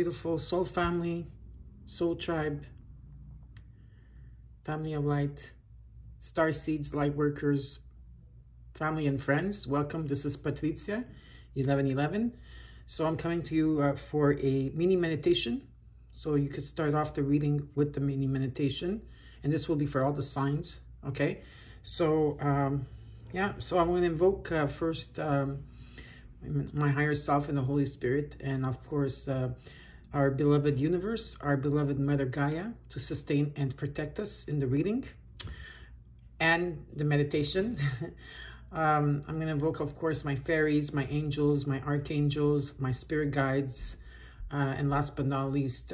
beautiful soul family, soul tribe, family of light, star seeds, light workers, family and friends. Welcome. This is Patrizia 1111. So I'm coming to you for a mini meditation. So you could start off the reading with the mini meditation, and this will be for all the signs. Okay. So yeah. So I'm going to invoke first my higher self and the Holy Spirit, and of course our beloved universe, our beloved Mother Gaia, to sustain and protect us in the reading and the meditation. I'm going to invoke, of course, my fairies, my angels, my archangels, my spirit guides, and last but not least,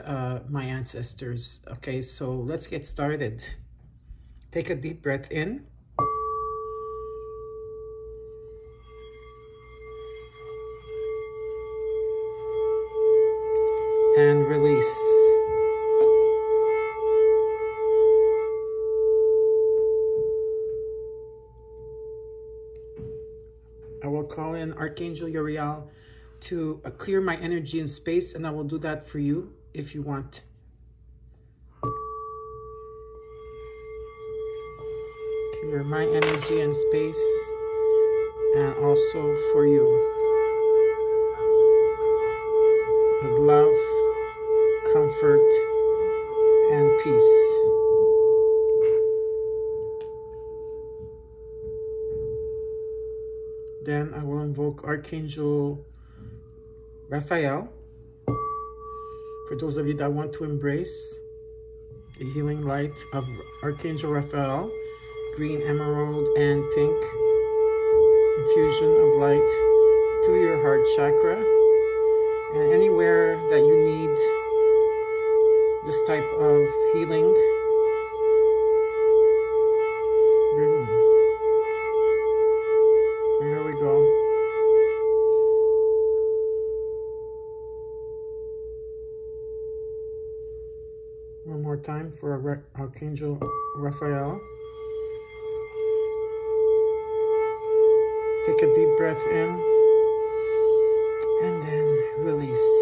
my ancestors. Okay, so let's get started. Take a deep breath in. And release. I will call in Archangel Uriel to clear my energy in space, and I will do that for you if you want. Clear my energy in space, and also for you. With love, comfort, and peace. Then I will invoke Archangel Raphael, for those of you that want to embrace the healing light of Archangel Raphael, green, emerald, and pink infusion of light through your heart chakra, and anywhere that you need this type of healing. Here we go. One more time for Archangel Raphael. Take a deep breath in and then release.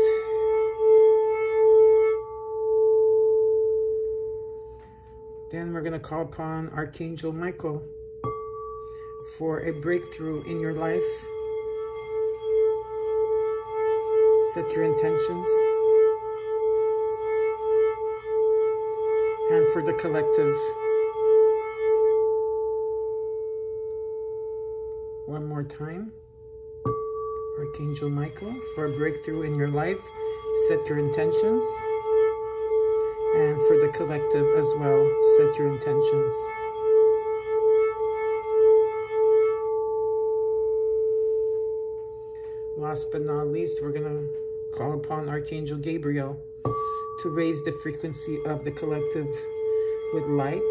Then we're going to call upon Archangel Michael for a breakthrough in your life. Set your intentions. And for the collective. One more time. Archangel Michael, for a breakthrough in your life. Set your intentions. And for the collective as well, set your intentions. Last but not least, we're going to call upon Archangel Gabriel to raise the frequency of the collective with light,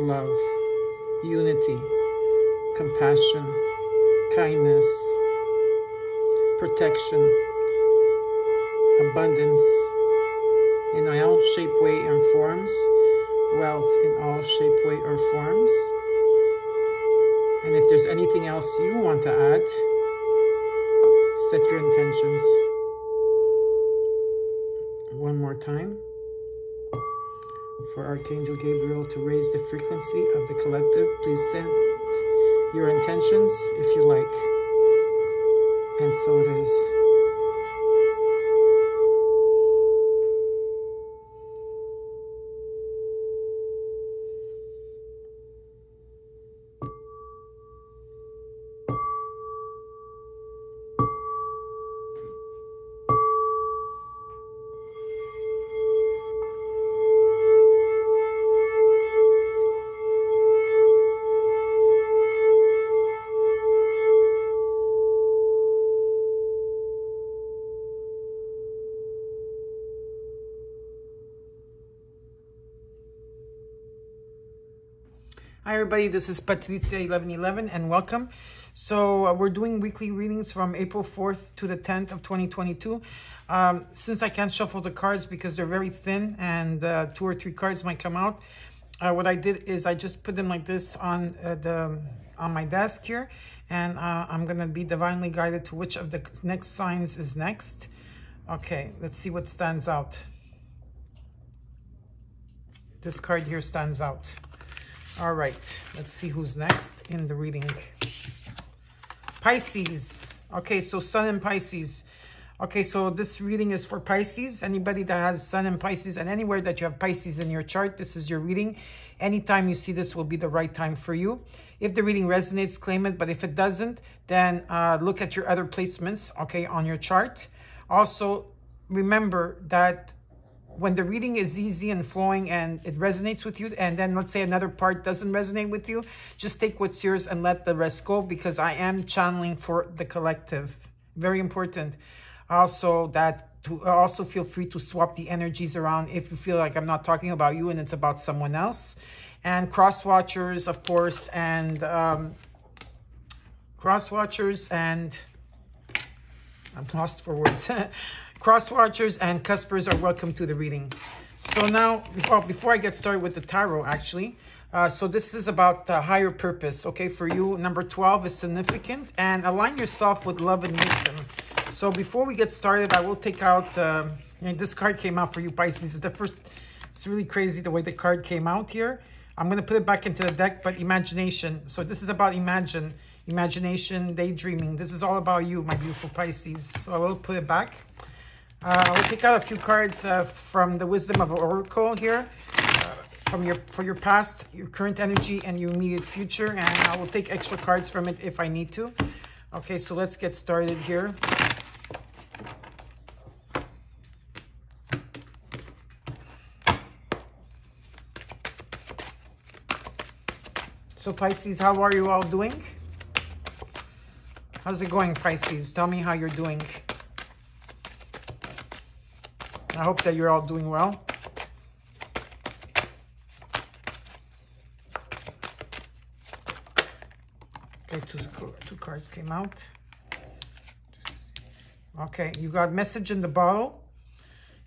love, unity, compassion, kindness, protection, abundance, in all shape, way, and forms, wealth in all shape, way, or forms. And if there's anything else you want to add, set your intentions. One more time for Archangel Gabriel to raise the frequency of the collective. Please send your intentions if you like. And so it is. Hi everybody, this is Patrizia 1111 and welcome. So we're doing weekly readings from April 4th to the 10th of 2022. Since I can't shuffle the cards because they're very thin and 2 or 3 cards might come out, what I did is I just put them like this on my desk here, and I'm going to be divinely guided to which of the next signs is next. Okay, let's see what stands out. This card here stands out. All right, let's see who's next in the reading. Pisces. Okay, so Sun in Pisces. Okay, so this reading is for Pisces. Anybody that has Sun in Pisces, and anywhere that you have Pisces in your chart, this is your reading. Anytime you see this will be the right time for you. If the reading resonates, claim it. But if it doesn't, then look at your other placements, okay, on your chart. Also, remember that when the reading is easy and flowing and it resonates with you, and then let's say another part doesn't resonate with you, just take what's yours and let the rest go, because I am channeling for the collective. Very important. Also, also feel free to swap the energies around if you feel like I'm not talking about you and it's about someone else. And cross-watchers, of course, and I'm lost for words. Cross-watchers and cuspers are welcome to the reading. So now, before I get started with the tarot, actually, so this is about higher purpose, okay, for you. Number 12 is significant, and align yourself with love and wisdom. So before we get started, I will take out, you know, this card came out for you, Pisces. It's the first, it's really crazy the way the card came out here. I'm going to put it back into the deck, but imagination. So this is about imagination, daydreaming. This is all about you, my beautiful Pisces. So I will put it back. I will take out a few cards from the Wisdom of Oracle here, for your past, your current energy, and your immediate future. And I will take extra cards from it if I need to. Okay, so let's get started here. So Pisces, how are you all doing? How's it going, Pisces? Tell me how you're doing. I hope that you're all doing well. Okay, two cards came out. Okay, you got message in the bottle,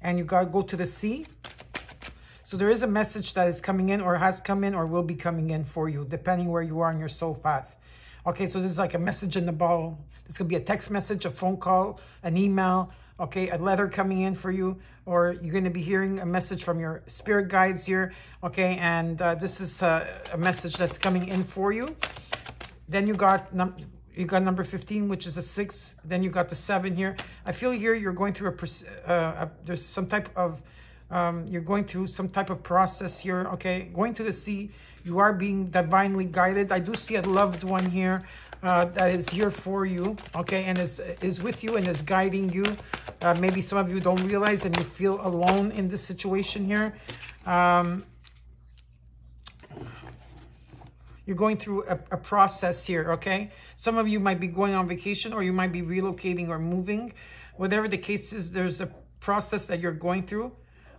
and you got go to the sea. So there is a message that is coming in, or has come in, or will be coming in for you, depending where you are on your soul path. Okay, so this is like a message in the bottle. This could be a text message, a phone call, an email, okay, a letter coming in for you, or you're going to be hearing a message from your spirit guides here, okay, and this is a message that's coming in for you. Then you got number 15, which is a 6, then you got the 7 here. I feel here you're going through there's some type of, you're going through some type of process here, okay, going to the sea. You are being divinely guided. I do see a loved one here that is here for you, okay, and is with you and is guiding you. Maybe some of you don't realize and you feel alone in this situation here. You're going through a process here, okay? Some of you might be going on vacation, or you might be relocating or moving. Whatever the case is, there's a process that you're going through,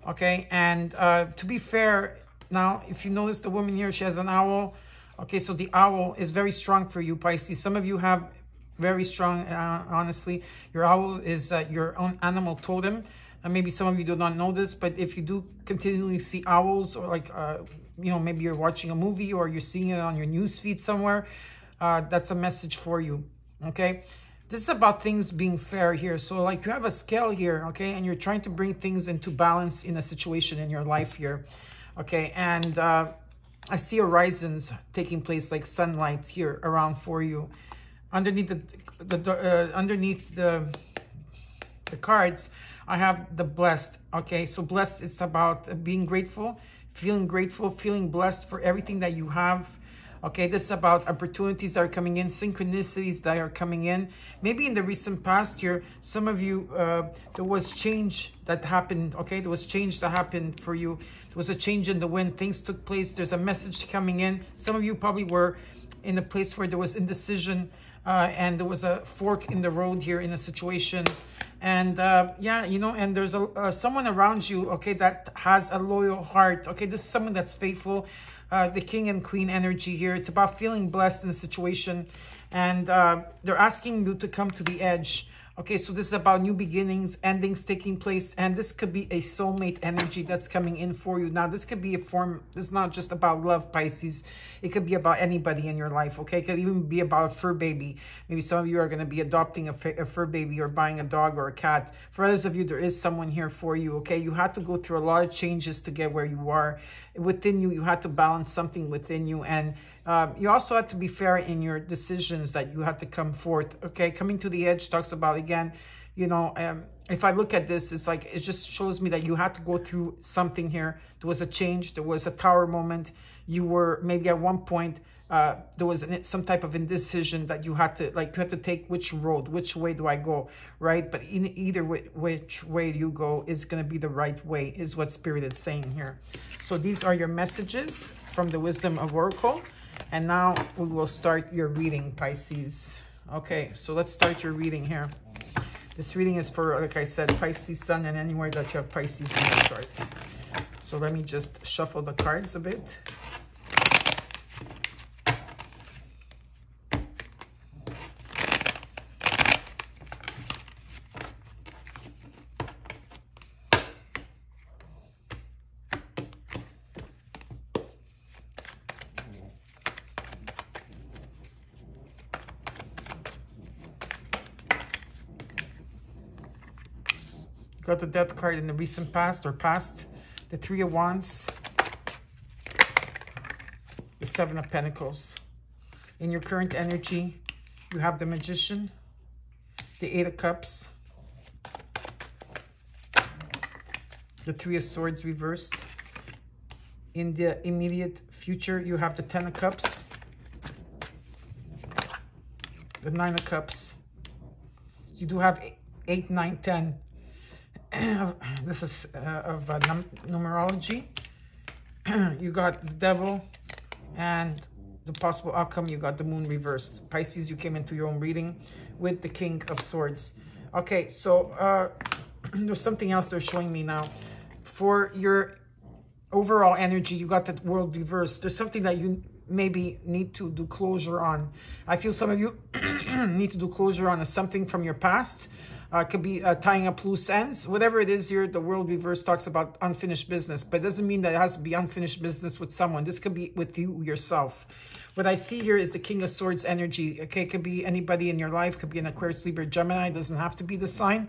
okay? And to be fair, now, if you notice the woman here, she has an owl. Okay, so the owl is very strong for you, Pisces. Some of you have very strong, honestly. Your owl is your own animal totem. And maybe some of you do not know this, but if you do continually see owls, or like, you know, maybe you're watching a movie or you're seeing it on your news feed somewhere, that's a message for you, okay? This is about things being fair here. So like you have a scale here, okay? And you're trying to bring things into balance in a situation in your life here. Okay, and I see horizons taking place, like sunlight here around for you. Underneath the cards, I have the blessed. Okay, so blessed is about being grateful, feeling blessed for everything that you have. Okay, this is about opportunities that are coming in, synchronicities that are coming in. Maybe in the recent past year, some of you, there was change that happened, okay? There was change that happened for you. There was a change in the wind. Things took place. There's a message coming in. Some of you probably were in a place where there was indecision and there was a fork in the road here in a situation. And yeah, you know, and there's a, someone around you, okay, that has a loyal heart. Okay, this is someone that's faithful. The king and queen energy here. It's about feeling blessed in the situation. And they're asking you to come to the edge. Okay, so this is about new beginnings, endings taking place, and this could be a soulmate energy that's coming in for you. Now, this could be a form, it's not just about love, Pisces. It could be about anybody in your life, okay? It could even be about a fur baby. Maybe some of you are going to be adopting a fur baby or buying a dog or a cat. For others of you, there is someone here for you, okay? You had to go through a lot of changes to get where you are. Within you, you had to balance something within you, and you also have to be fair in your decisions that you have to come forth, okay? Coming to the edge talks about, again, you know, if I look at this, it's like, it just shows me that you had to go through something here. There was a change. There was a tower moment. You were maybe at one point, there was some type of indecision that you had to, like, you had to take which road, which way do I go, right? But in either way, which way you go is going to be the right way, is what Spirit is saying here. So these are your messages from the Wisdom of Oracle. And now we will start your reading, Pisces. Okay, so let's start your reading here. This reading is for, like I said, Pisces, Sun, and anywhere that you have Pisces in your chart. So let me just shuffle the cards a bit. Got the Death card in the recent past or past, the Three of Wands, the Seven of Pentacles. In your current energy, you have the Magician, the Eight of Cups, the Three of Swords reversed. In the immediate future, you have the Ten of Cups, the Nine of Cups. You do have 8, 9, 10. This is of numerology. You got the Devil and the possible outcome. You got the Moon reversed. Pisces, you came into your own reading with the King of Swords. Okay, so there's something else they're showing me now. For your overall energy, you got that World reversed. There's something that you maybe need to do closure on. I feel some of you need to do closure on something from your past. It could be tying up loose ends. Whatever it is here, the World reverse talks about unfinished business, but it doesn't mean that it has to be unfinished business with someone. This could be with you yourself. What I see here is the King of Swords energy. Okay, it could be anybody in your life. It could be an Aquarius, Libra, Gemini. It doesn't have to be the sign.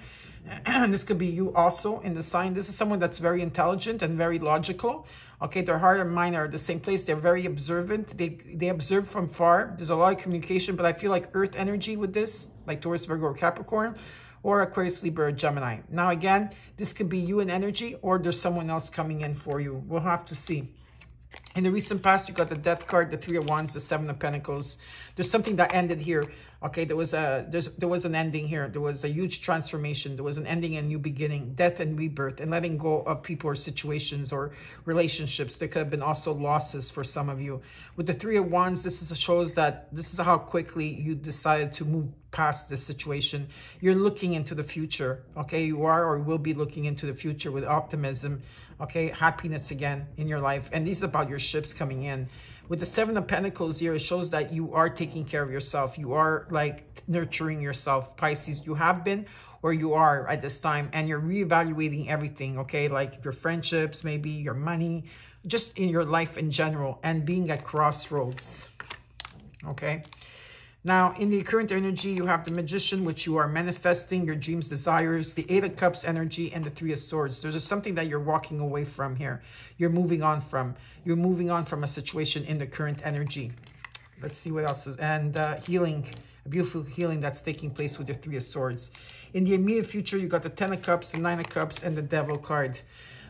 This could be you also in the sign. This is someone that's very intelligent and very logical. Okay, their heart and mind are at the same place. They're very observant. They observe from far. There's a lot of communication, but I feel like earth energy with this, like Taurus, Virgo, or Capricorn, or Aquarius, Libra, or Gemini. Now, again, this could be you in energy, or there's someone else coming in for you. We'll have to see. In the recent past, you got the Death card, the Three of Wands, the Seven of Pentacles. There's something that ended here. Okay, there was an ending here. There was a huge transformation. There was an ending and new beginning, death and rebirth, and letting go of people or situations or relationships. There could have been also losses for some of you. With the Three of Wands, shows that this is how quickly you decided to move past this situation. You're looking into the future, okay? You are or will be looking into the future with optimism, okay? Happiness again in your life. And these are about your ships coming in. With the Seven of Pentacles here, it shows that you are taking care of yourself. You are, like, nurturing yourself, Pisces. You have been or you are at this time, and you're reevaluating everything, okay? Like your friendships, maybe your money, just in your life in general, and being at crossroads, okay? Now, in the current energy, you have the Magician, which you are manifesting your dreams, desires, the Eight of Cups energy, and the Three of Swords. There's just something that you're walking away from here. You're moving on from. You're moving on from a situation in the current energy. Let's see what else is. And healing, a beautiful healing that's taking place with the Three of Swords. In the immediate future, you got the Ten of Cups, the Nine of Cups, and the Devil card.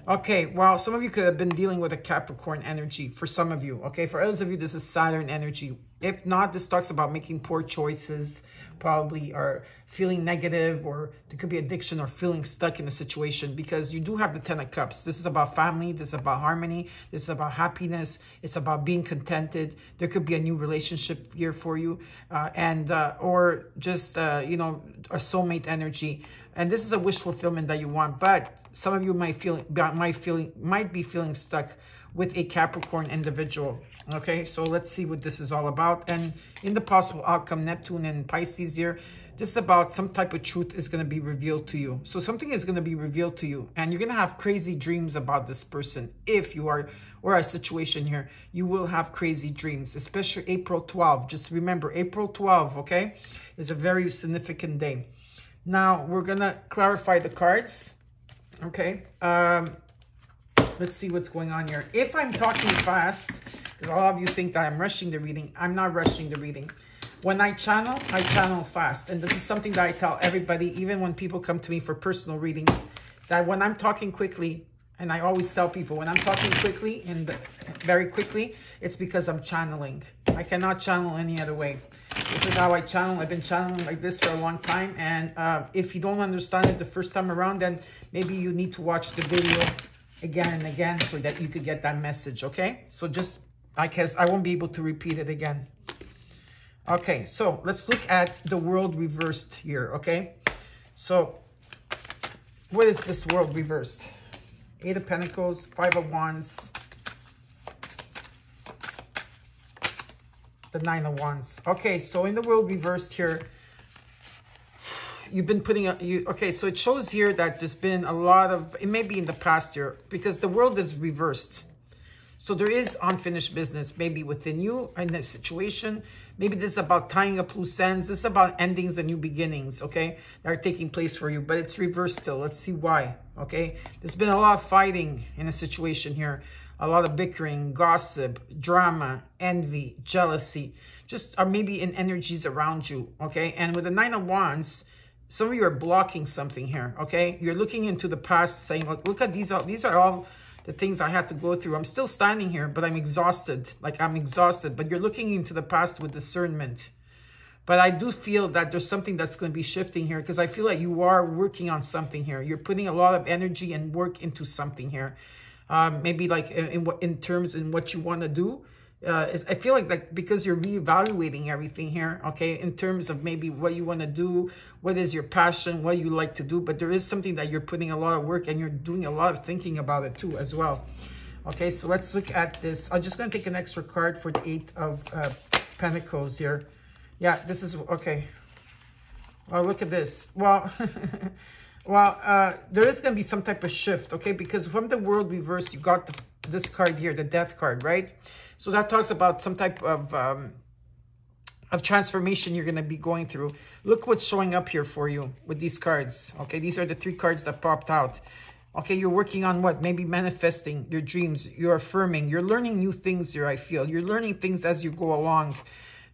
Okay, well, some of you could have been dealing with a Capricorn energy for some of you, okay? For others of you, this is Saturn energy. If not, this talks about making poor choices, probably, or feeling negative, or there could be addiction or feeling stuck in a situation, because you do have the Ten of Cups. This is about family. This is about harmony. This is about happiness. It's about being contented. There could be a new relationship here for you, or just, you know, a soulmate energy. And this is a wish fulfillment that you want, but some of you might be feeling stuck with a Capricorn individual. Okay, so let's see what this is all about. And in the possible outcome, Neptune and Pisces here, This is about some type of truth is going to be revealed to you. So something is going to be revealed to you, and you're going to have crazy dreams about this person. If you are, or a situation here, you will have crazy dreams, especially April 12. Just remember, April 12, okay, is a very significant day. Now, we're going to clarify the cards, okay? Let's see what's going on here. If I'm talking fast, because a lot of you think that I'm rushing the reading, I'm not rushing the reading. When I channel fast. And this is something that I tell everybody, even when people come to me for personal readings, that when I'm talking quickly, and I always tell people, when I'm talking quickly and very quickly, it's because I'm channeling. I cannot channel any other way. This is how I channel. I've been channeling like this for a long time. And if you don't understand it the first time around, then maybe you need to watch the video again and again so that you could get that message, okay? So just, I guess I won't be able to repeat it again. Okay, so let's look at the world reversed here, okay? So what is this world reversed? 8 of Pentacles, 5 of Wands, the 9 of Wands. Okay, so in the world reversed here, you've been putting up, okay, so it shows here that there's been a lot of, it may be in the past year, because the world is reversed. So there is unfinished business, maybe within you in a situation. Maybe this is about tying up loose ends. This is about endings and new beginnings, okay, that are taking place for you. But it's reversed still. Let's see why, okay? There's been a lot of fighting in a situation here. A lot of bickering, gossip, drama, envy, jealousy. Just are maybe in energies around you, okay? And with the 9 of Wands, some of you are blocking something here, okay? You're looking into the past saying, look at these are all the things I had to go through. I'm still standing here, but I'm exhausted. Like, I'm exhausted. But you're looking into the past with discernment. But I do feel that there's something that's going to be shifting here, because I feel like you are working on something here. You're putting a lot of energy and work into something here. Maybe like in what you want to do. I feel like that because you're reevaluating everything here, okay, in terms of maybe what you want to do, what is your passion, what you like to do, but there is something that you're putting a lot of work and you're doing a lot of thinking about it too as well. Okay, so let's look at this. I'm just going to take an extra card for the 8 of Pentacles here. Yeah, this is, okay. Oh, look at this. Well, there is going to be some type of shift, okay, because from the world reversed, you got this card here, the death card, right? So that talks about some type of transformation you're going to be going through. Look what's showing up here for you with these cards. Okay, these are the 3 cards that popped out. Okay, you're working on what? Maybe manifesting your dreams. You're affirming. You're learning new things here, I feel. You're learning things as you go along.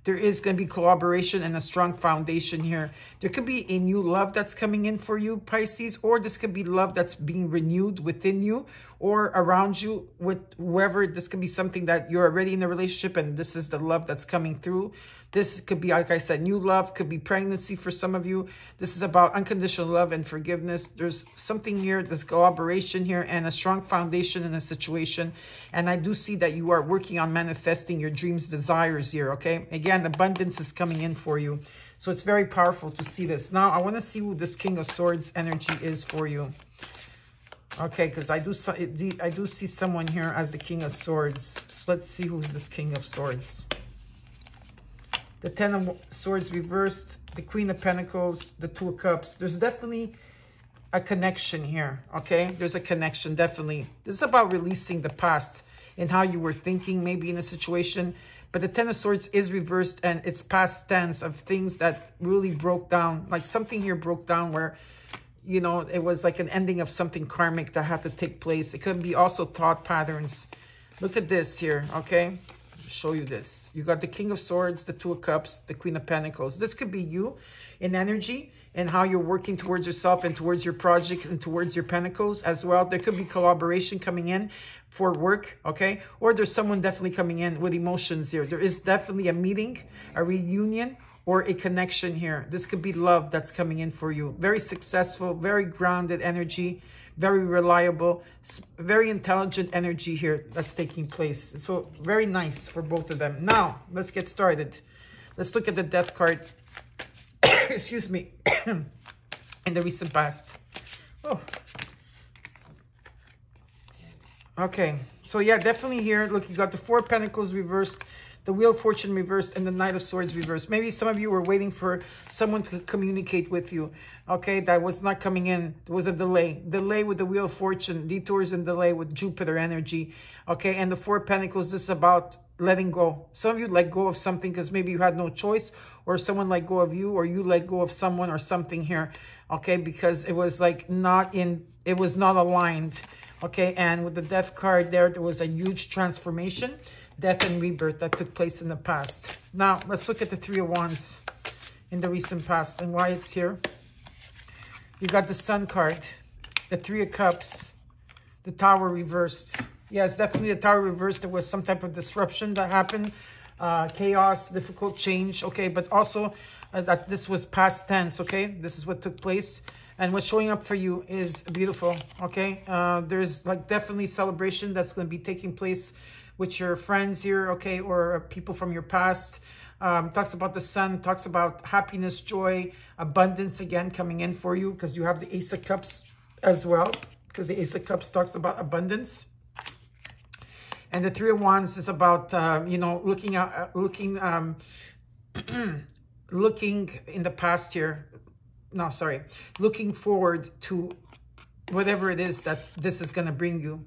There is going to be collaboration and a strong foundation here. There could be a new love that's coming in for you, Pisces, or this could be love that's being renewed within you or around you with whoever. This could be something that you're already in a relationship and this is the love that's coming through. This could be, like I said, new love, could be pregnancy for some of you. This is about unconditional love and forgiveness. There's something here, this collaboration here, and a strong foundation in a situation. And I do see that you are working on manifesting your dreams, desires here, okay? Again, abundance is coming in for you. So it's very powerful to see this. Now, I want to see who this King of Swords energy is for you. Okay, because I do see someone here as the King of Swords. So let's see who's this King of Swords. The 10 of Swords reversed, the Queen of Pentacles, the 2 of Cups. There's definitely a connection here, okay? There's a connection, definitely. This is about releasing the past and how you were thinking maybe in a situation. But the 10 of Swords is reversed and it's past tense of things that really broke down. Like something here broke down where, you know, it was like an ending of something karmic that had to take place. It could be also thought patterns. Look at this here, okay? Show you this. You got the King of Swords, the 2 of Cups, the Queen of Pentacles. This could be you in energy and how you're working towards yourself and towards your project and towards your pentacles as well. There could be collaboration coming in for work, okay? Or there's someone definitely coming in with emotions here. There is definitely a meeting, a reunion, or a connection here. This could be love that's coming in for you. Very successful, very grounded energy, very reliable, very intelligent energy here that's taking place. So very nice for both of them. Now, let's get started. Let's look at the death card. Excuse me. In the recent past. Oh. Okay, so yeah, definitely here. Look, you got the Four of Pentacles reversed, the Wheel of Fortune reversed, and the Knight of Swords reversed. Maybe some of you were waiting for someone to communicate with you. Okay, that was not coming in. There was a delay. Delay with the Wheel of Fortune, detours and delay with Jupiter energy. Okay, and the Four of Pentacles, this is about letting go. Some of you let go of something because maybe you had no choice, or someone let go of you, or you let go of someone or something here. Okay, because it was like not in, it was not aligned. Okay, and with the Death card there, there was a huge transformation. Death and rebirth that took place in the past. Now, let's look at the Three of Wands in the recent past and why it's here. You got the Sun card, the Three of Cups, the Tower reversed. Yes, definitely the Tower reversed. There was some type of disruption that happened, chaos, difficult change, okay? But also that this was past tense, okay? This is what took place. And what's showing up for you is beautiful, okay? There's like definitely celebration that's going to be taking place with your friends here, okay, or people from your past. Talks about the Sun, talks about happiness, joy, abundance again coming in for you, because you have the Ace of Cups as well, because the Ace of Cups talks about abundance. And the Three of Wands is about, you know, looking at, looking in the past here. No, sorry, looking forward to whatever it is that this is going to bring you.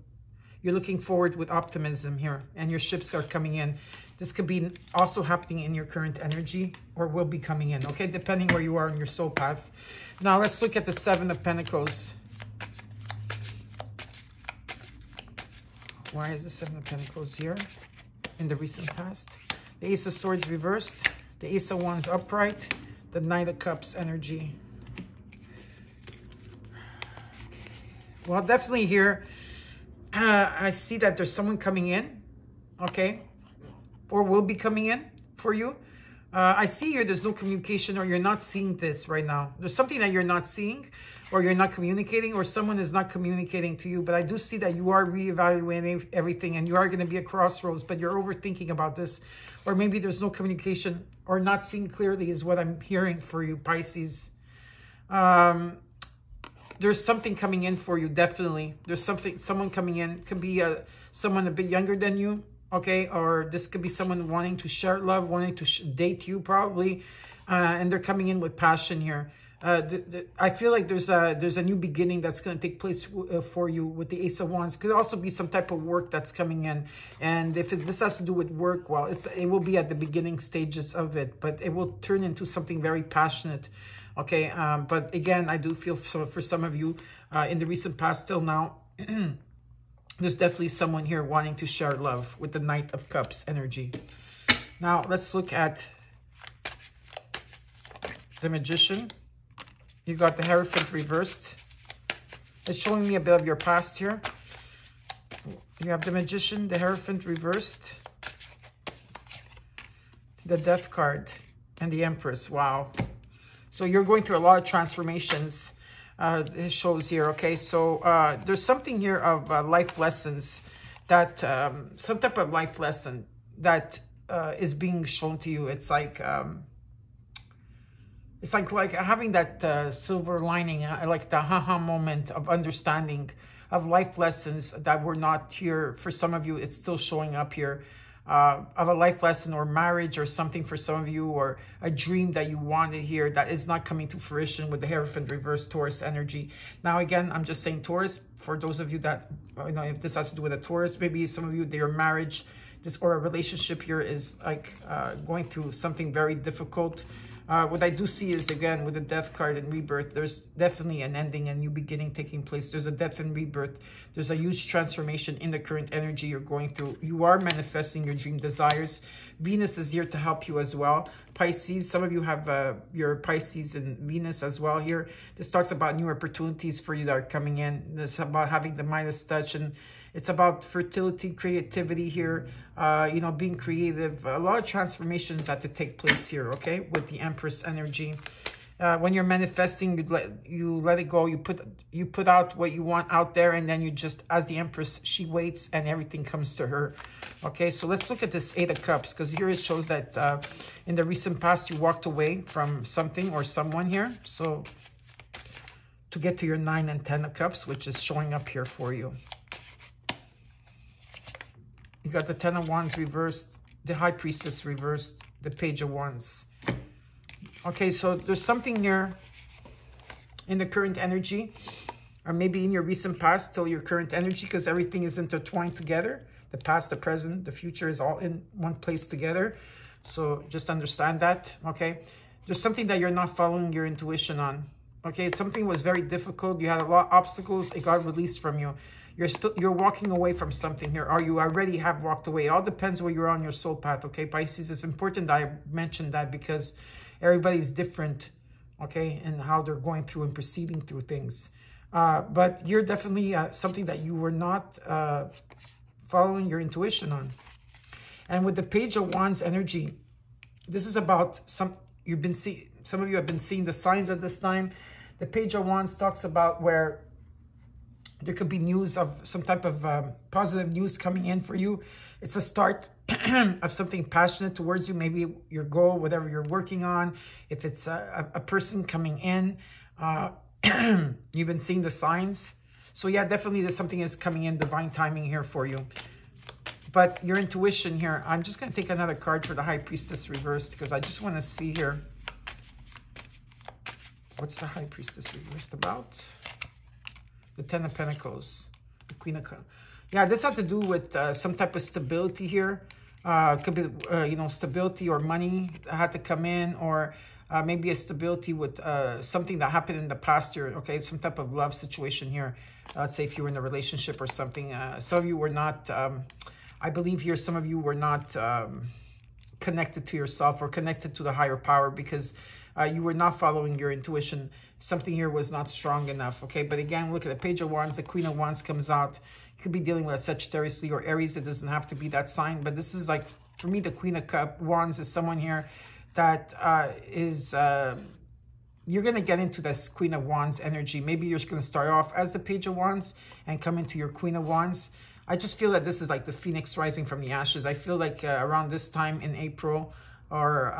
You're looking forward with optimism here, and your ships are coming in. This could be also happening in your current energy, or will be coming in, okay? Depending where you are on your soul path. Now, let's look at the Seven of Pentacles. Why is the Seven of Pentacles here in the recent past? The Ace of Swords reversed, the Ace of Wands upright, the Knight of Cups energy. Well, definitely here, I see that there's someone coming in, okay, or will be coming in for you. I see here there's no communication, or you're not seeing this right now. There's something that you're not seeing, or you're not communicating, or someone is not communicating to you. But I do see that you are reevaluating everything, and you are going to be at crossroads, but you're overthinking about this. Or maybe there's no communication, or not seeing clearly is what I'm hearing for you, Pisces. There's something coming in for you, definitely. There's something, someone coming in. Could be someone a bit younger than you, okay? Or this could be someone wanting to share love, wanting to date you probably. And they're coming in with passion here. I feel like there's a new beginning that's going to take place for you with the Ace of Wands. Could also be some type of work that's coming in. And if this has to do with work, well, it will be at the beginning stages of it. But it will turn into something very passionate. Okay, but again, I do feel for some of you in the recent past till now, there's definitely someone here wanting to share love with the Knight of Cups energy. Now, let's look at the Magician. You got the Hierophant reversed. It's showing me a bit of your past here. You have the Magician, the Hierophant reversed, the Death card, and the Empress. Wow. So you're going through a lot of transformations, it shows here, okay? So there's something here of life lessons that, some type of life lesson that is being shown to you. It's like having that silver lining, like the haha moment of understanding of life lessons that were not here. For some of you, it's still showing up here. Of a life lesson or marriage or something for some of you, or a dream that you wanted here that is not coming to fruition with the Hierophant reverse Taurus energy. Now, again, I'm just saying Taurus, for those of you that, you know, if this has to do with a Taurus, maybe some of you, your marriage this or a relationship here is like going through something very difficult. What I do see is, again, with the Death card and rebirth, there's definitely an ending and new beginning taking place. There's a death and rebirth. There's a huge transformation in the current energy you're going through. You are manifesting your dream desires. Venus is here to help you as well. Pisces, some of you have your Pisces and Venus as well here. This talks about new opportunities for you that are coming in. This about having the Midas touch, and it's about fertility, creativity here, you know, being creative. A lot of transformations have to take place here, okay, with the Empress energy. When you're manifesting, you let it go. You put out what you want out there, and then you just, as the Empress, she waits, and everything comes to her. Okay, so let's look at this Eight of Cups, because here it shows that in the recent past, you walked away from something or someone here. So to get to your 9 and 10 of Cups, which is showing up here for you. You got the Ten of Wands reversed, the High Priestess reversed, the Page of Wands. Okay, so there's something here in the current energy, or maybe in your recent past till your current energy, because everything is intertwined together. The past, the present, the future is all in one place together. So just understand that, okay? There's something that you're not following your intuition on, okay? Something was very difficult. You had a lot of obstacles. It got released from you. You're walking away from something here, or you already have walked away. It all depends where you're on your soul path, okay? Pisces, it's important that I mentioned that because everybody's different, okay? And how they're going through and proceeding through things. But you're definitely something that you were not following your intuition on. And with the Page of Wands energy, this is about some of you have been seeing the signs at this time. The Page of Wands talks about where there could be news of some type of positive news coming in for you. It's a start of something passionate towards you, maybe your goal, whatever you're working on. If it's a person coming in, you've been seeing the signs. So yeah, definitely there's something is coming in, divine timing here for you. But your intuition here, I'm just going to take another card for the High Priestess reversed because I just want to see here. What's the High Priestess reversed about? The Ten of Pentacles, the Queen of Cups. Yeah, this has to do with some type of stability here. Could be, you know, stability or money that had to come in, or maybe a stability with something that happened in the past year, okay? Some type of love situation here. Let's say if you were in a relationship or something. Some of you were not... I believe here some of you were not connected to yourself or connected to the higher power because you were not following your intuition. Something here was not strong enough, okay? But again, look at the Page of Wands. The Queen of Wands comes out. You could be dealing with a Sagittarius or Aries. It doesn't have to be that sign. But this is like, for me, the Queen of Wands is someone here that is... You're going to get into this Queen of Wands energy. Maybe you're just going to start off as the Page of Wands and come into your Queen of Wands. I just feel that this is like the phoenix rising from the ashes. I feel like around this time in April, or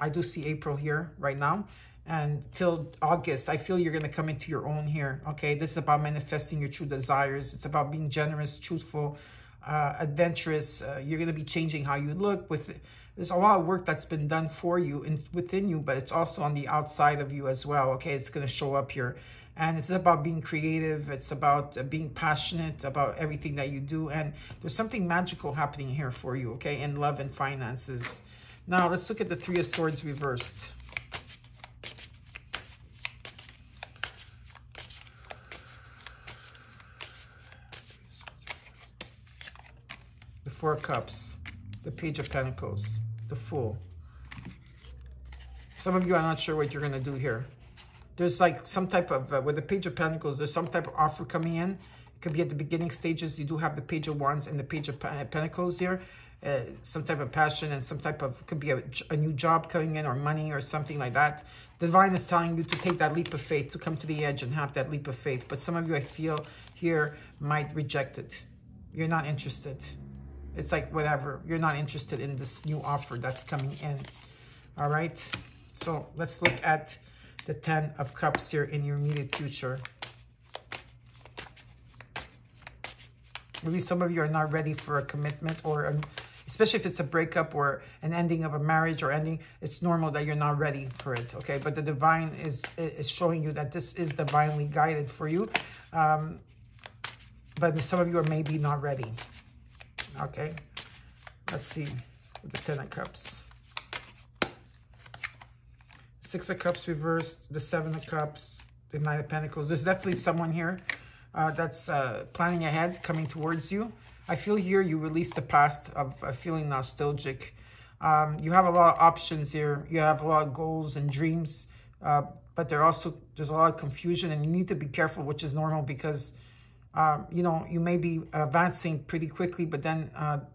I do see April here right now, and till August, I feel you're going to come into your own here, okay? This is about manifesting your true desires. It's about being generous, truthful, adventurous. You're going to be changing how you look. There's a lot of work that's been done for you and within you, but it's also on the outside of you as well, okay? It's going to show up here. And it's about being creative. It's about being passionate about everything that you do. And there's something magical happening here for you, okay? In love and finances. Now, let's look at the Three of Swords reversed. The Four of Cups. The Page of Pentacles. The Fool. Some of you are not sure what you're going to do here. There's like some type of, with the Page of Pentacles, there's some type of offer coming in. It could be at the beginning stages. You do have the Page of Wands and the Page of Pentacles here. Some type of passion and some type of, could be a new job coming in or money or something like that. The divine is telling you to take that leap of faith, to come to the edge and have that leap of faith. But some of you, I feel here, might reject it. You're not interested. It's like, whatever. You're not interested in this new offer that's coming in. All right. So let's look at the Ten of Cups here in your immediate future. Maybe some of you are not ready for a commitment, or especially if it's a breakup or an ending of a marriage or ending, it's normal that you're not ready for it, okay? But the divine is showing you that this is divinely guided for you. But some of you are maybe not ready, okay? Let's see with the Ten of Cups. Six of Cups reversed, the Seven of Cups, the Nine of Pentacles. There's definitely someone here that's planning ahead, coming towards you. I feel here you release the past of feeling nostalgic. You have a lot of options here. You have a lot of goals and dreams, but there's a lot of confusion, and you need to be careful, which is normal because, you know, you may be advancing pretty quickly, but then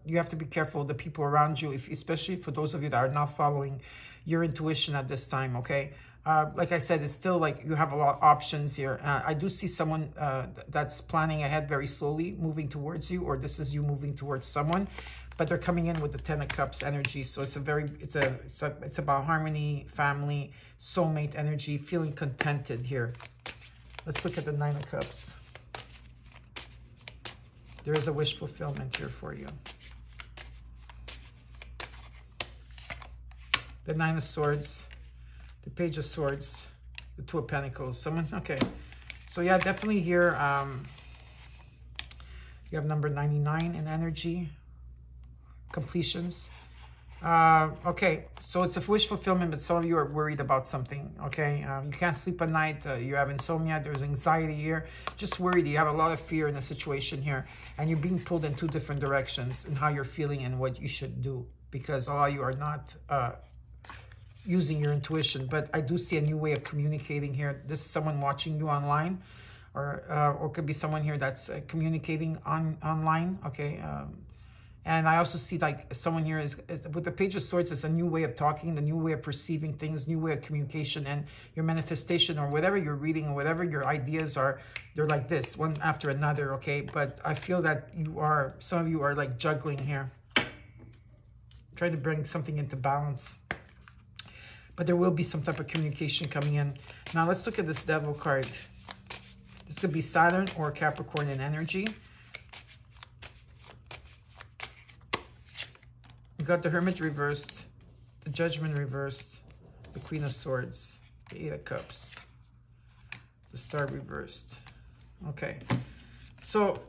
you have to be careful of the people around you, especially for those of you that are not following your intuition at this time, okay? Like I said, it's still like you have a lot of options here. I do see someone that's planning ahead very slowly, moving towards you, or this is you moving towards someone, but they're coming in with the Ten of Cups energy. So it's about harmony, family, soulmate energy, feeling contented here. Let's look at the Nine of Cups. There is a wish fulfillment here for you. the Nine of Swords, the Page of Swords, the Two of Pentacles. Someone, okay. So yeah, definitely here, you have number 99 in energy, completions. Okay, so it's a wish fulfillment, but some of you are worried about something, okay? You can't sleep at night, you have insomnia, there's anxiety here, just worried, you have a lot of fear in the situation here, and you're being pulled in two different directions in how you're feeling and what you should do, because a lot of you are not using your intuition. But I do see a new way of communicating here. This is someone watching you online, or could be someone here that's communicating online, okay? And I also see like someone here is with the Page of Swords, it's a new way of talking, the new way of perceiving things, new way of communication, and your manifestation or whatever you're reading or whatever your ideas are, they're like this, one after another, okay? But I feel that you are, some of you are like juggling here, trying to bring something into balance. But there will be some type of communication coming in. Now let's look at this Devil card. This could be Saturn or Capricorn in energy. You got the Hermit reversed, the Judgment reversed, the Queen of Swords, the Eight of Cups, the Star reversed. Okay, so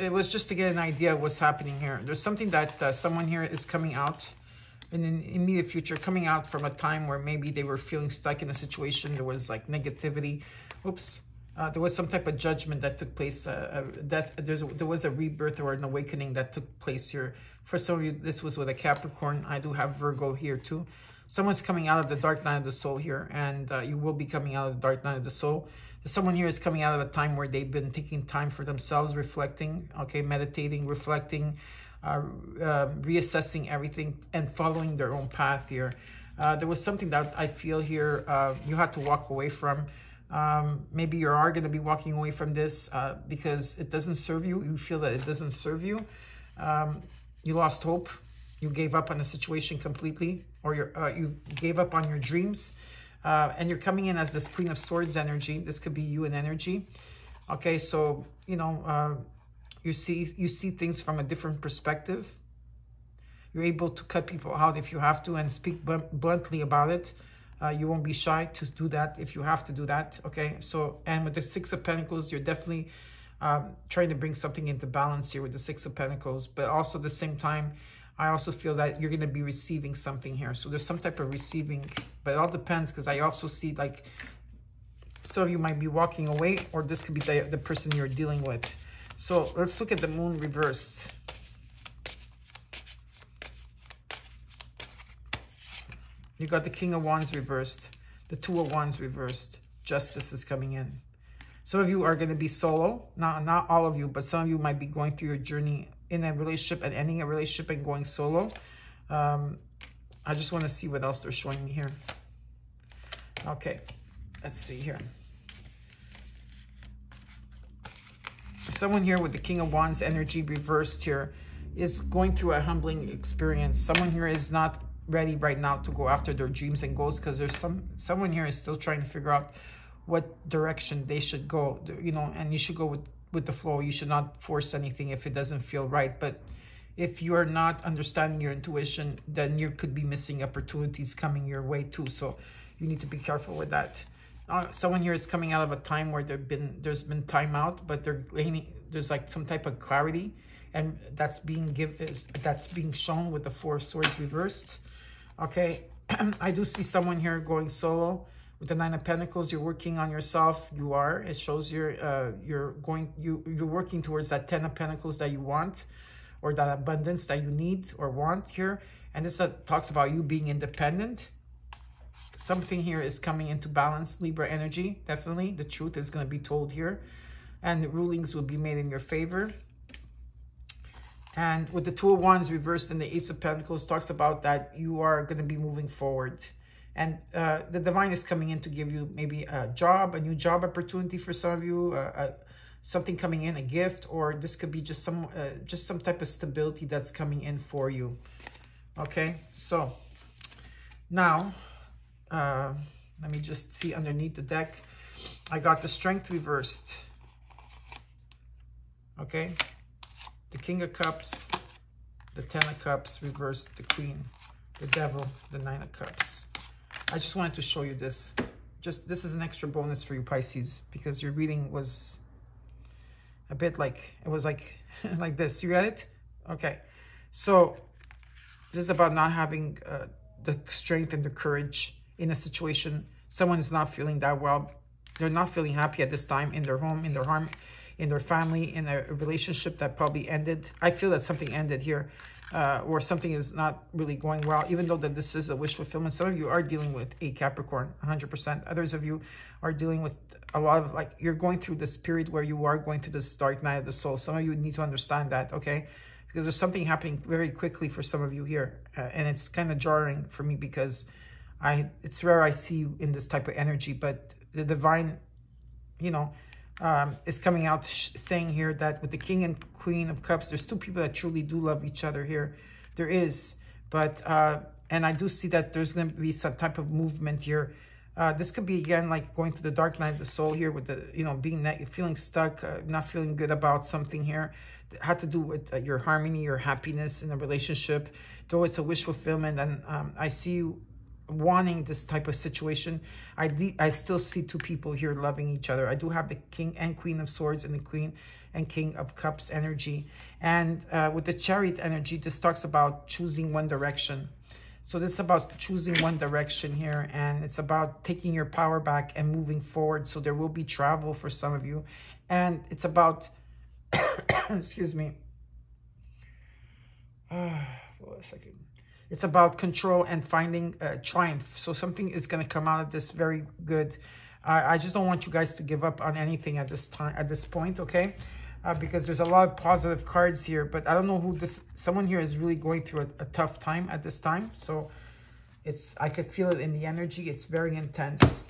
it was just to get an idea of what's happening here. There's something that someone here is coming out in the immediate future, coming out from a time where maybe they were feeling stuck in a situation. There was like negativity. Oops. There was some type of judgment that took place, there was a rebirth or an awakening that took place here. For some of you, this was with a Capricorn. I do have Virgo here too. Someone's coming out of the dark night of the soul here, and you will be coming out of the dark night of the soul. Someone here is coming out of a time where they've been taking time for themselves, reflecting, okay, meditating, reflecting, reassessing everything, and following their own path here. There was something that I feel here you had to walk away from. Maybe you are going to be walking away from this because it doesn't serve you. You feel that it doesn't serve you. You lost hope. You gave up on the situation completely, or you gave up on your dreams. And you're coming in as this Queen of Swords energy. This could be you in energy. Okay, so, you know, you see things from a different perspective. You're able to cut people out if you have to and speak bluntly about it. You won't be shy to do that if you have to do that, okay? So, and with the Six of Pentacles, you're definitely trying to bring something into balance here with the Six of Pentacles. But also at the same time, I also feel that you're going to be receiving something here. So there's some type of receiving, but it all depends, because I also see like some of you might be walking away, or this could be the person you're dealing with. So let's look at the Moon reversed. You got the King of Wands reversed, the Two of Wands reversed. Justice is coming in. Some of you are going to be solo. Not all of you, but some of you might be going through your journey in a relationship and ending a relationship and going solo. I just want to see what else they're showing me here. Okay, let's see here. Someone here with the King of Wands energy reversed here is going through a humbling experience. Someone here is not ready right now to go after their dreams and goals, because there's someone here is still trying to figure out what direction they should go, you know, and you should go with the flow. You should not force anything if it doesn't feel right. But if you are not understanding your intuition, then you could be missing opportunities coming your way too. So you need to be careful with that. Someone here is coming out of a time where there's been time out, but there's like some type of clarity, and that's being shown with the Four of Swords reversed. Okay, I do see someone here going solo with the Nine of Pentacles. You're working on yourself. You are. It shows you're working towards that Ten of Pentacles that you want, or that abundance that you need or want here. And this talks about you being independent. Something here is coming into balance. Libra energy, definitely. The truth is going to be told here, and the rulings will be made in your favor. And with the Two of Wands reversed and the Ace of Pentacles, talks about that you are going to be moving forward. And the Divine is coming in to give you maybe a job, a new job opportunity for some of you, something coming in, a gift, or this could be just some type of stability that's coming in for you. Okay, so now let me just see underneath the deck. I got the Strength reversed. Okay. The King of Cups, the Ten of Cups reversed, the Queen, the Devil, the Nine of Cups. I just wanted to show you this. This is an extra bonus for you, Pisces, because your reading was a bit like, it was like, like this. You read it? Okay. So this is about not having the strength and the courage in a situation. Someone is not feeling that well. They're not feeling happy at this time in their home, in their home, in their family, in a relationship that probably ended. I feel that something ended here, or something is not really going well, even though that this is a wish fulfillment. Some of you are dealing with a Capricorn, 100%. Others of you are dealing with a lot of, like, you're going through this period where you are going through this dark night of the soul. Some of you need to understand that, okay? Because there's something happening very quickly for some of you here. And it's kind of jarring for me because it's rare I see you in this type of energy, but the divine, you know, is coming out saying here that with the King and Queen of Cups, there's two people that truly do love each other here. There is, but, and I do see that there's going to be some type of movement here. This could be, again, like going through the dark night of the soul here with the, you know, feeling stuck, not feeling good about something here. It had to do with your harmony, your happiness in a relationship, though it's a wish fulfillment. And I see you wanting this type of situation. I still see two people here loving each other. I do have the King and Queen of Swords and the Queen and King of Cups energy. And with the Chariot energy, this talks about choosing one direction. So this is about choosing one direction here, and it's about taking your power back and moving forward. So there will be travel for some of you. And it's about, excuse me. Hold on a second. It's about control and finding triumph. So something is going to come out of this very good. I just don't want you guys to give up on anything at this time, at this point, okay? Because there's a lot of positive cards here, but I don't know who this. Someone here is really going through a tough time at this time. So it's, I could feel it in the energy. It's very intense.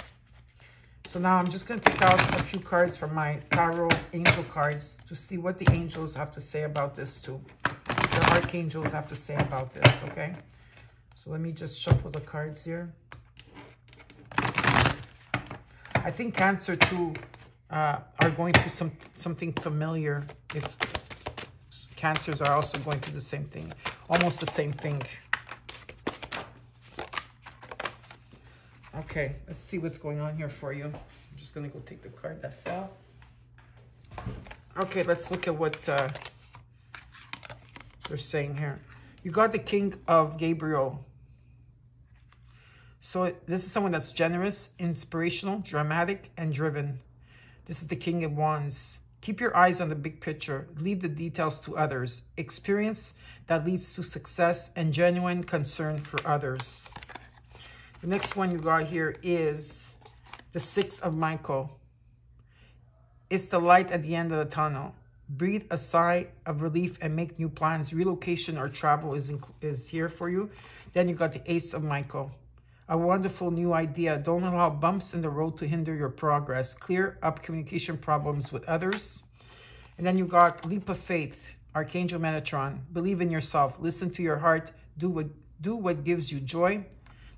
So now I'm just going to pick out a few cards from my tarot angel cards to see what the angels have to say about this too. The archangels have to say about this, okay? So let me just shuffle the cards here. I think Cancer too are going through something familiar. If Cancers are also going through the same thing, almost the same thing. Okay, let's see what's going on here for you. I'm just going to go take the card that fell. Okay, let's look at what they're saying here. You got the King of Gabriel. So this is someone that's generous, inspirational, dramatic, and driven. This is the King of Wands. Keep your eyes on the big picture. Leave the details to others. Experience that leads to success and genuine concern for others. The next one you got here is the Six of Michael. It's the light at the end of the tunnel. Breathe a sigh of relief and make new plans. Relocation or travel is here for you. Then you got the Ace of Michael. A wonderful new idea. Don't allow bumps in the road to hinder your progress. Clear up communication problems with others. And then you got Leap of Faith, Archangel Metatron. Believe in yourself. Listen to your heart. Do what gives you joy.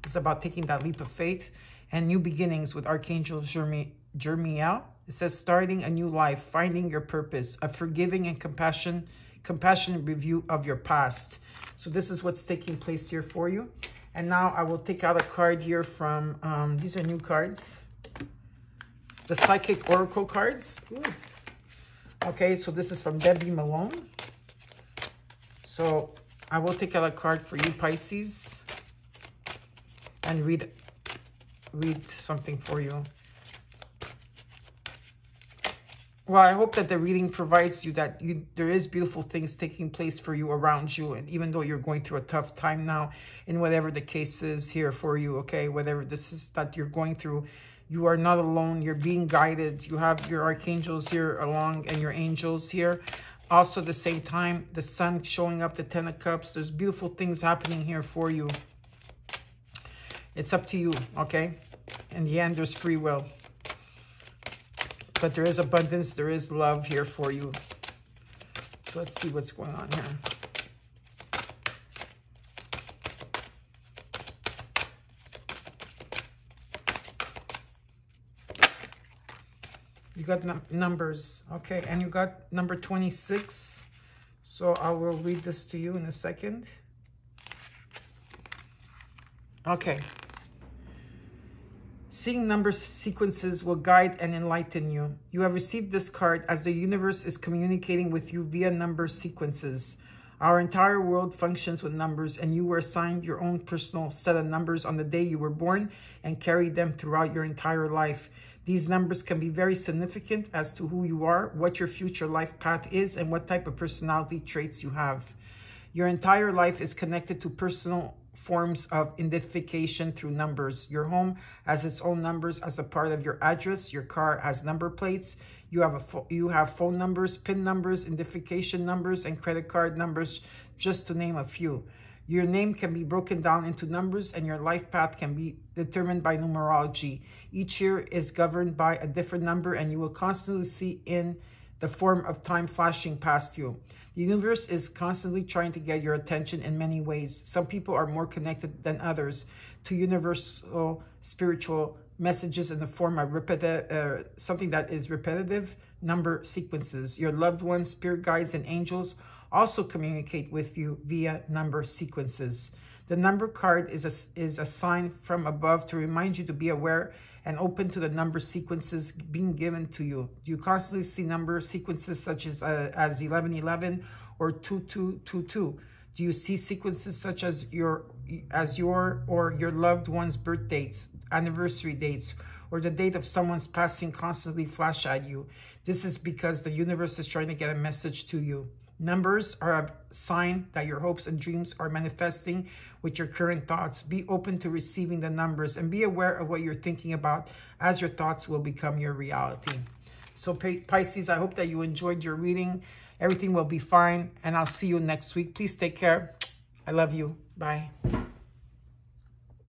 It's about taking that leap of faith. And new beginnings with Archangel Jermiel. It says starting a new life, finding your purpose, a forgiving and compassionate review of your past. So this is what's taking place here for you. And now I will take out a card here from, these are new cards. The Psychic Oracle cards. Ooh. Okay, so this is from Debbie Malone. So I will take out a card for you, Pisces, and read something for you. Well, I hope that the reading provides you that there is beautiful things taking place for you around you. And even though you're going through a tough time now, in whatever the case is here for you, okay, whatever this is that you're going through, you are not alone. You're being guided. You have your archangels here along and your angels here. Also, at the same time, the sun showing up, the Ten of Cups. There's beautiful things happening here for you. It's up to you, okay? In the end, there's free will. But there is abundance, there is love here for you. So let's see what's going on here. You got numbers, okay, and you got number 26. So I will read this to you in a second. Okay. Seeing number sequences will guide and enlighten you. You have received this card as the universe is communicating with you via number sequences. Our entire world functions with numbers, and you were assigned your own personal set of numbers on the day you were born and carried them throughout your entire life. These numbers can be very significant as to who you are, what your future life path is, and what type of personality traits you have. Your entire life is connected to personal forms of identification through numbers. Your home has its own numbers as a part of your address. Your car has number plates. You have phone numbers, PIN numbers, identification numbers, and credit card numbers, just to name a few. Your name can be broken down into numbers, and your life path can be determined by numerology. Each year is governed by a different number, and you will constantly see in the form of time flashing past you. The universe is constantly trying to get your attention in many ways. Some people are more connected than others to universal spiritual messages in the form of something that is repetitive number sequences. Your loved ones, spirit guides, and angels also communicate with you via number sequences. The number card is a sign from above to remind you to be aware and open to the number sequences being given to you. You constantly see number sequences such as 1111 or 2222. Do you see sequences such as your loved one's birth dates, anniversary dates, or the date of someone's passing constantly flash at you? This is because the universe is trying to get a message to you. Numbers are a sign that your hopes and dreams are manifesting with your current thoughts. Be open to receiving the numbers and be aware of what you're thinking about, as your thoughts will become your reality. So Pisces, I hope that you enjoyed your reading. Everything will be fine, and I'll see you next week. Please take care. I love you. Bye.